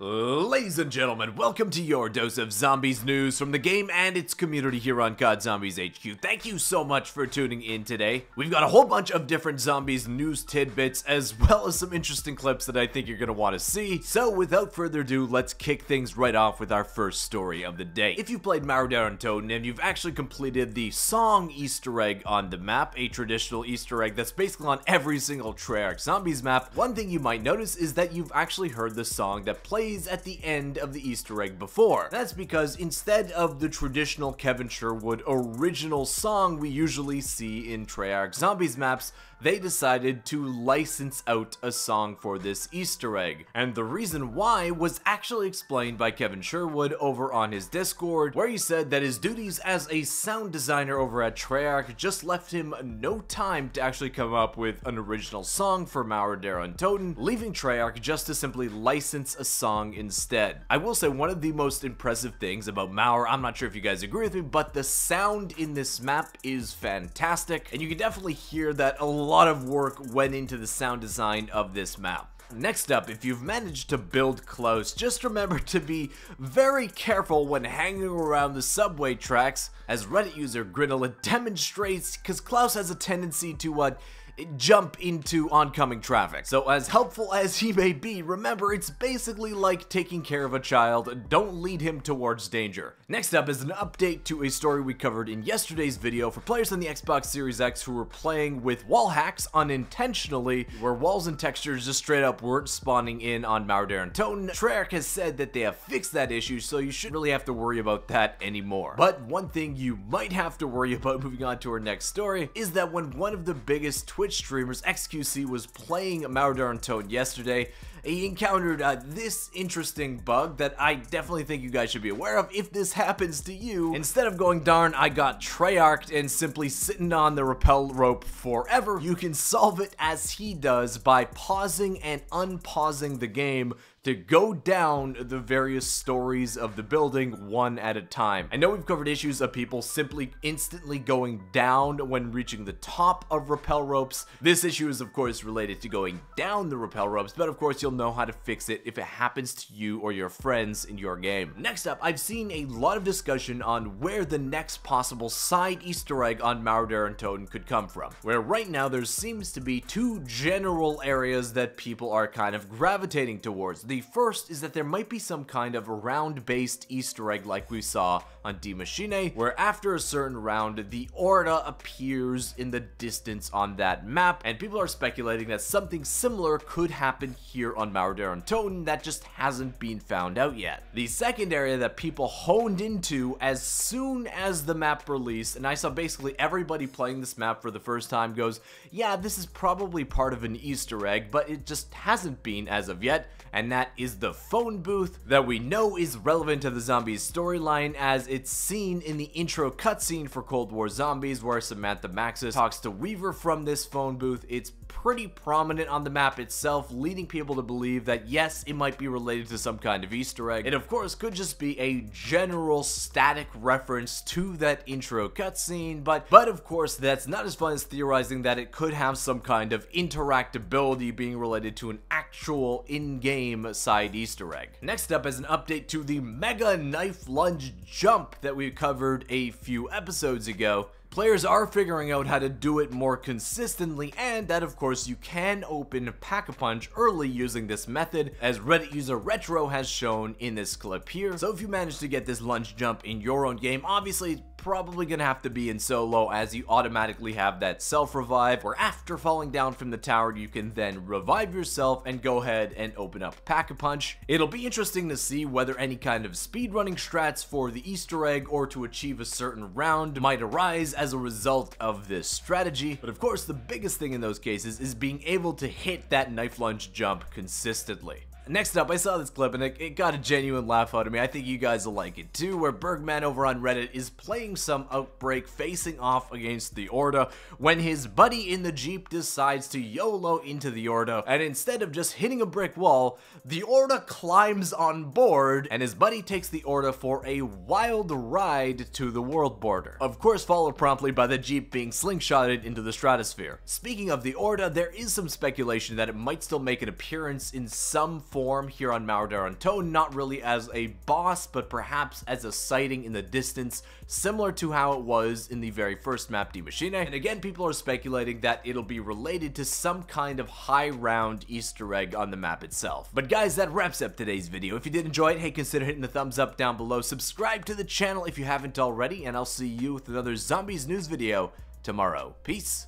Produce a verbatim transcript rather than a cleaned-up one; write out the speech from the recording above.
Ladies and gentlemen, welcome to your dose of zombies news from the game and its community here on Cod Zombies H Q. Thank you so much for tuning in today. We've got a whole bunch of different zombies news tidbits as well as some interesting clips that I think you're going to want to see. So without further ado, let's kick things right off with our first story of the day. If you've played Mauer Der Untoten and you've actually completed the song Easter egg on the map, a traditional Easter egg that's basically on every single Treyarch Zombies map, one thing you might notice is that you've actually heard the song that plays at the end of the Easter egg before. That's because instead of the traditional Kevin Sherwood original song we usually see in Treyarch Zombies maps, they decided to license out a song for this Easter egg. And the reason why was actually explained by Kevin Sherwood over on his Discord, where he said that his duties as a sound designer over at Treyarch just left him no time to actually come up with an original song for Mauer Der Untoten, leaving Treyarch just to simply license a song instead. I will say one of the most impressive things about Mauer, I'm not sure if you guys agree with me, but the sound in this map is fantastic, and you can definitely hear that a lot of work went into the sound design of this map. Next up, if you've managed to build Klaus, just remember to be very careful when hanging around the subway tracks, as Reddit user Grindelit demonstrates, because Klaus has a tendency to, uh, jump into oncoming traffic. So as helpful as he may be, remember it's basically like taking care of a child. Don't lead him towards danger. Next up is an update to a story we covered in yesterday's video for players on the Xbox Series X who were playing with wall hacks unintentionally, where walls and textures just straight up weren't spawning in on Mauer Der Untoten. Treyarch has said that they have fixed that issue, so you shouldn't really have to worry about that anymore. But one thing you might have to worry about, moving on to our next story, is that when one of the biggest Twitch streamers X Q C was playing Mauer Der Untoten yesterday, he encountered uh, this interesting bug that I definitely think you guys should be aware of if this happens to you. Instead of going, darn, I got Treyarched and simply sitting on the rappel rope forever, you can solve it as he does by pausing and unpausing the game to go down the various stories of the building one at a time. I know we've covered issues of people simply instantly going down when reaching the top of rappel ropes. This issue is of course related to going down the rappel ropes, but of course you'll know how to fix it if it happens to you or your friends in your game. Next up, I've seen a lot of discussion on where the next possible side Easter egg on Mauer Der Untoten could come from, where right now there seems to be two general areas that people are kind of gravitating towards. The first is that there might be some kind of round-based Easter egg like we saw on Die Machine, where after a certain round, the Orda appears in the distance on that map, and people are speculating that something similar could happen here on Mauer Der Untoten that just hasn't been found out yet. The second area that people honed into as soon as the map released, and I saw basically everybody playing this map for the first time goes, yeah, this is probably part of an Easter egg, but it just hasn't been as of yet, and now that is the phone booth that we know is relevant to the zombies storyline, as it's seen in the intro cutscene for Cold War Zombies where Samantha Maxis talks to Weaver from this phone booth. It's pretty prominent on the map itself, leading people to believe that yes, it might be related to some kind of Easter egg. It of course could just be a general static reference to that intro cutscene, but but of course that's not as fun as theorizing that it could have some kind of interactability being related to an actual in-game side Easter egg. Next up is an update to the Mega Knife Lunge Jump that we covered a few episodes ago. Players are figuring out how to do it more consistently, and that of course you can open Pack-a-Punch early using this method, as Reddit user Retro has shown in this clip here. So if you manage to get this lunge jump in your own game, obviously it's probably gonna have to be in solo, as you automatically have that self-revive, where after falling down from the tower you can then revive yourself and go ahead and open up Pack-a-Punch. It'll be interesting to see whether any kind of speedrunning strats for the Easter egg or to achieve a certain round might arise as a result of this strategy, but of course the biggest thing in those cases is being able to hit that knife lunge jump consistently. Next up, I saw this clip and it, it got a genuine laugh out of me. I think you guys will like it too, where Bergman over on Reddit is playing some Outbreak facing off against the Orda when his buddy in the Jeep decides to YOLO into the Orda, and instead of just hitting a brick wall, the Orda climbs on board and his buddy takes the Orda for a wild ride to the world border. Of course followed promptly by the Jeep being slingshotted into the stratosphere. Speaking of the Orda, there is some speculation that it might still make an appearance in some form form here on Mauer Der Untoten, not really as a boss, but perhaps as a sighting in the distance, similar to how it was in the very first map, Die Machine. And again, people are speculating that it'll be related to some kind of high round Easter egg on the map itself. But guys, that wraps up today's video. If you did enjoy it, hey, consider hitting the thumbs up down below, subscribe to the channel if you haven't already, and I'll see you with another Zombies news video tomorrow. Peace.